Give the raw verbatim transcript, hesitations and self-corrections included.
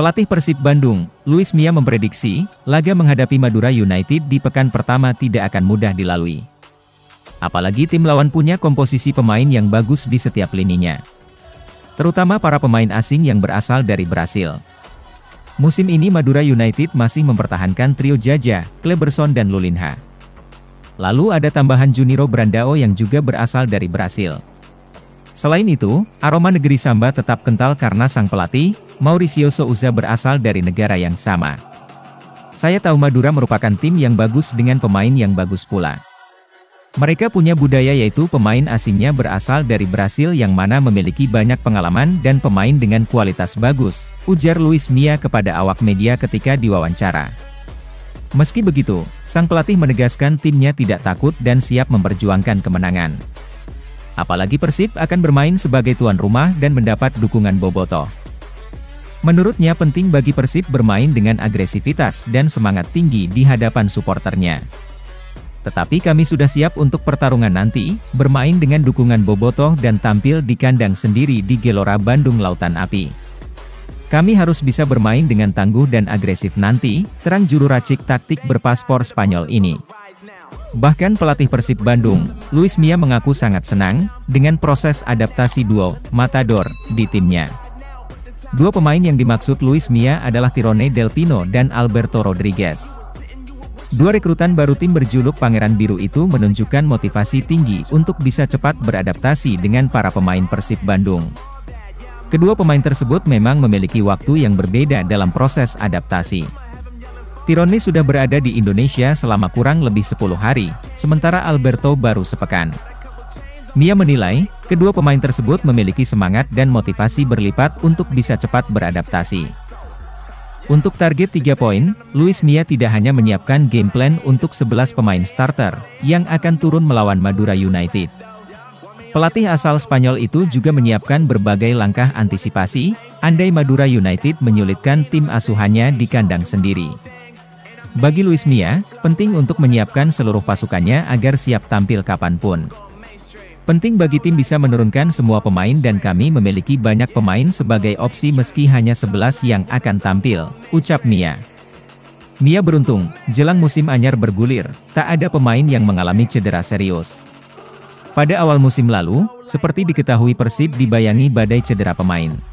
Pelatih Persib Bandung, Luis Milla memprediksi, laga menghadapi Madura United di pekan pertama tidak akan mudah dilalui. Apalagi tim lawan punya komposisi pemain yang bagus di setiap lininya. Terutama para pemain asing yang berasal dari Brasil. Musim ini Madura United masih mempertahankan trio Jaja, Kleberson dan Lulinha. Lalu ada tambahan Juniro Brandao yang juga berasal dari Brasil. Selain itu, aroma negeri Samba tetap kental karena sang pelatih, Mauricio Souza berasal dari negara yang sama. Saya tahu Madura merupakan tim yang bagus dengan pemain yang bagus pula. Mereka punya budaya yaitu pemain asingnya berasal dari Brasil yang mana memiliki banyak pengalaman dan pemain dengan kualitas bagus, ujar Luis Milla kepada awak media ketika diwawancara. Meski begitu, sang pelatih menegaskan timnya tidak takut dan siap memperjuangkan kemenangan. Apalagi Persib akan bermain sebagai tuan rumah dan mendapat dukungan bobotoh. Menurutnya penting bagi Persib bermain dengan agresivitas dan semangat tinggi di hadapan supporternya. Tetapi kami sudah siap untuk pertarungan nanti, bermain dengan dukungan bobotoh dan tampil di kandang sendiri di Gelora Bandung Lautan Api. Kami harus bisa bermain dengan tangguh dan agresif nanti, terang juru racik taktik berpaspor Spanyol ini. Bahkan pelatih Persib Bandung, Luis Milla mengaku sangat senang dengan proses adaptasi duo Matador di timnya. Dua pemain yang dimaksud Luis Milla adalah Tyrone Del Pino dan Alberto Rodriguez. Dua rekrutan baru tim berjuluk Pangeran Biru itu menunjukkan motivasi tinggi untuk bisa cepat beradaptasi dengan para pemain Persib Bandung. Kedua pemain tersebut memang memiliki waktu yang berbeda dalam proses adaptasi. Tyrone sudah berada di Indonesia selama kurang lebih sepuluh hari, sementara Alberto baru sepekan. Milla menilai, kedua pemain tersebut memiliki semangat dan motivasi berlipat untuk bisa cepat beradaptasi. Untuk target tiga poin, Luis Milla tidak hanya menyiapkan game plan untuk sebelas pemain starter, yang akan turun melawan Madura United. Pelatih asal Spanyol itu juga menyiapkan berbagai langkah antisipasi, andai Madura United menyulitkan tim asuhannya di kandang sendiri. Bagi Luis Milla, penting untuk menyiapkan seluruh pasukannya agar siap tampil kapanpun. Penting bagi tim bisa menurunkan semua pemain dan kami memiliki banyak pemain sebagai opsi meski hanya sebelas yang akan tampil, ucap Milla. Milla beruntung, jelang musim anyar bergulir, tak ada pemain yang mengalami cedera serius. Pada awal musim lalu, seperti diketahui Persib dibayangi badai cedera pemain.